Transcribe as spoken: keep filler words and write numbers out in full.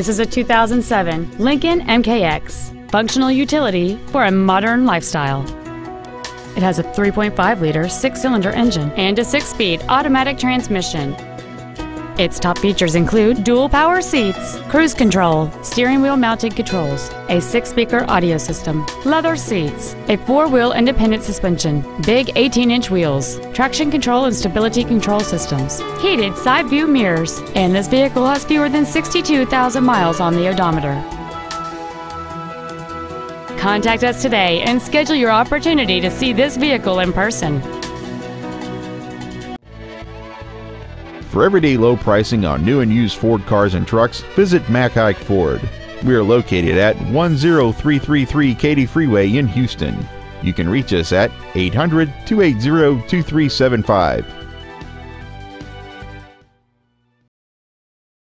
This is a two thousand seven Lincoln M K X, functional utility for a modern lifestyle. It has a three point five liter six-cylinder engine and a six-speed automatic transmission. Its top features include dual power seats, cruise control, steering wheel mounted controls, a six-speaker audio system, leather seats, a four-wheel independent suspension, big eighteen inch wheels, traction control and stability control systems, heated side view mirrors, and this vehicle has fewer than sixty-two thousand miles on the odometer. Contact us today and schedule your opportunity to see this vehicle in person. For everyday low pricing on new and used Ford cars and trucks, visit Mac Haik Ford. We are located at one zero three three three Katy Freeway in Houston. You can reach us at eight hundred, two eight zero, two three seven five.